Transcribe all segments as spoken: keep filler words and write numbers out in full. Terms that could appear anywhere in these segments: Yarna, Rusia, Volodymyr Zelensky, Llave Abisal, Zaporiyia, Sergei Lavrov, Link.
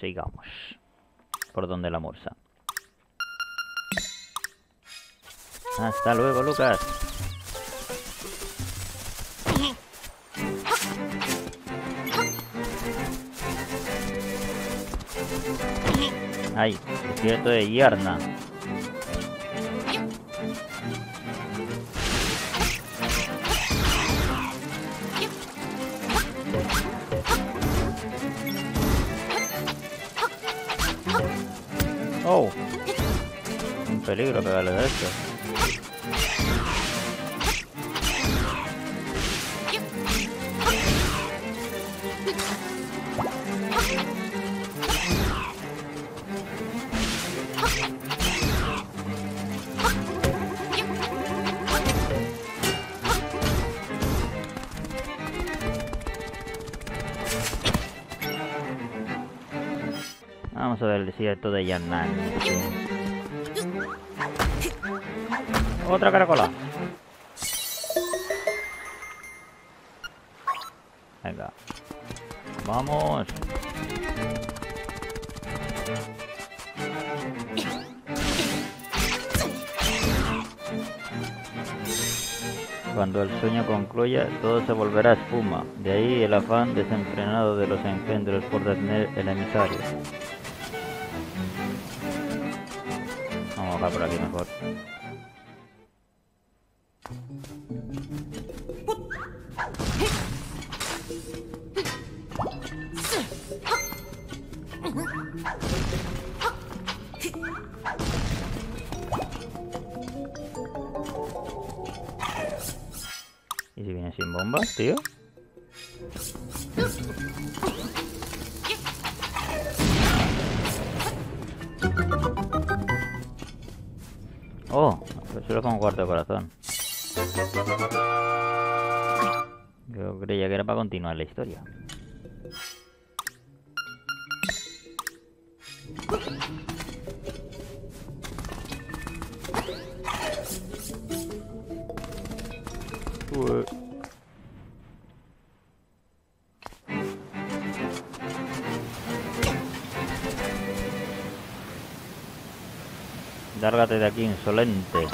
sigamos por donde la morsa. Hasta luego, Lucas. Ay, desierto de Yarna. Oh, un peligro pegarle de esto. Vamos a ver el desierto de Yannan. Otra caracola. Venga. Vamos. Cuando el sueño concluya, todo se volverá espuma. De ahí el afán desenfrenado de los engendros por detener el emisario. Vamos a por aquí mejor. ¿Y si viene sin bombas, tío? Oh, pero solo con un cuarto de corazón. Yo creía que era para continuar la historia. Ué. Lárgate de aquí, insolente.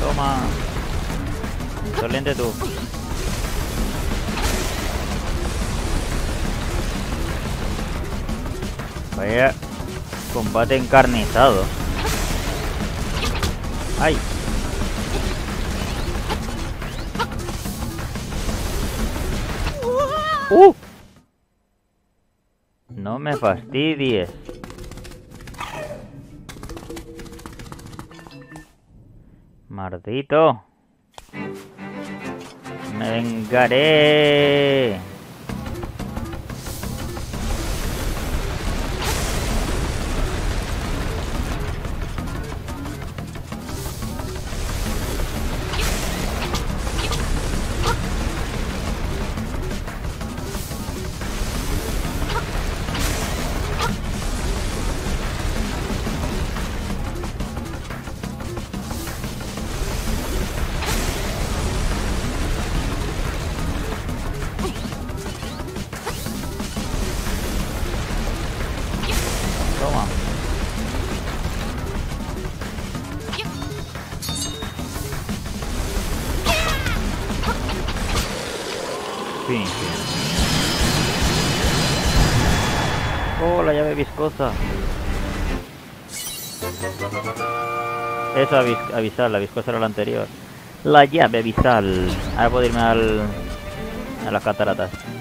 Toma. Insolente tú. Vaya combate encarnizado. ¡Ay! ¡Uh! No me fastidies. Maldito. Me vengaré. Oh, la llave viscosa. Eso, avis avisar, la viscosa era la anterior. La llave avisal. Ahora puedo irme al... a las cataratas.